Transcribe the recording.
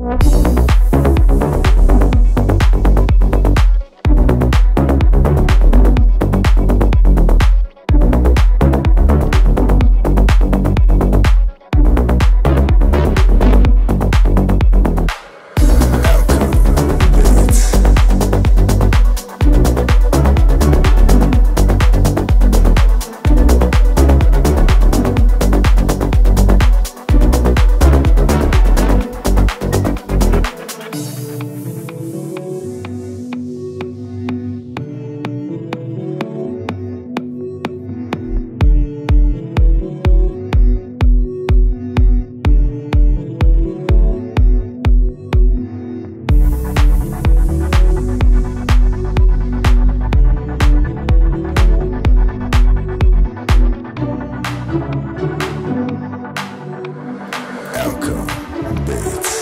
Welcome, bitch.